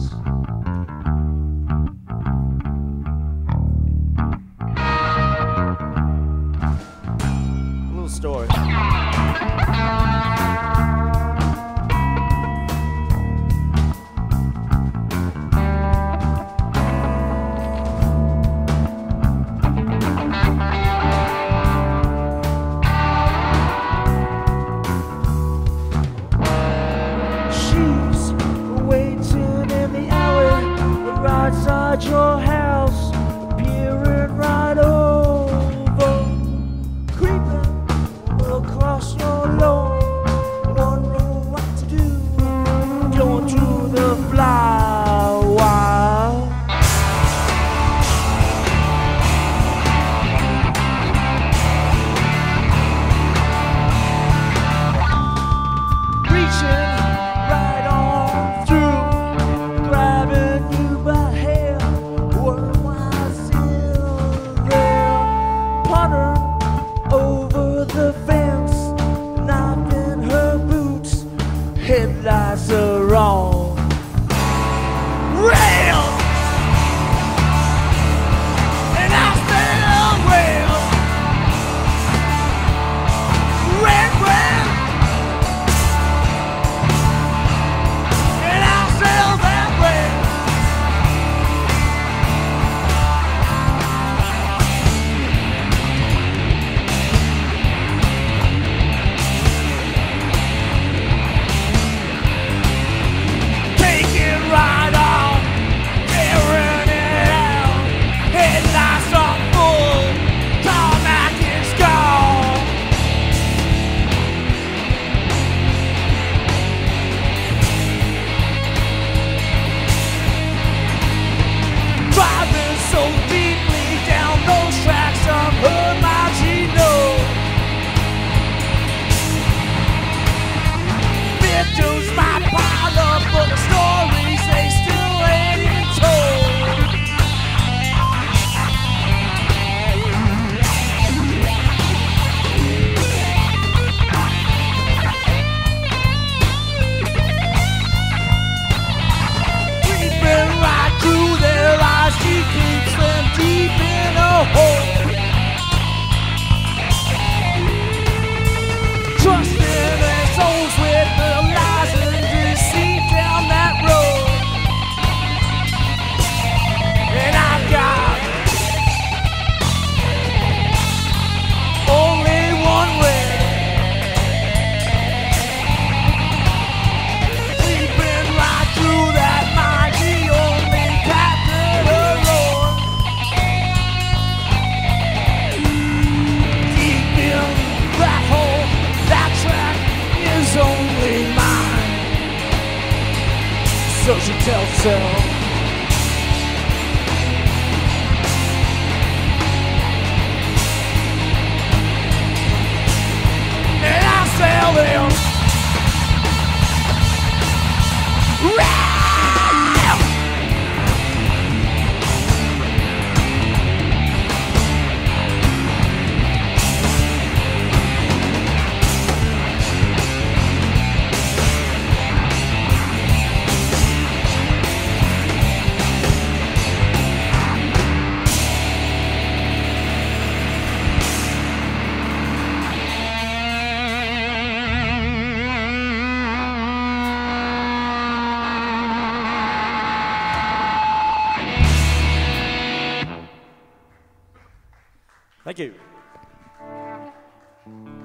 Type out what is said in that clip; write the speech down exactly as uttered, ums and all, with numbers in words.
A little story. Outside your house, peering right over, creeping across your lawn, wondering what to do, going to the fly wild. Reaching right on through, grabbing you by hair. Over the fence, knocked in her boots, headlights are on. Rail! And I still rail. Red, red! And I still that so she tells herself. And I sell them. Thank you.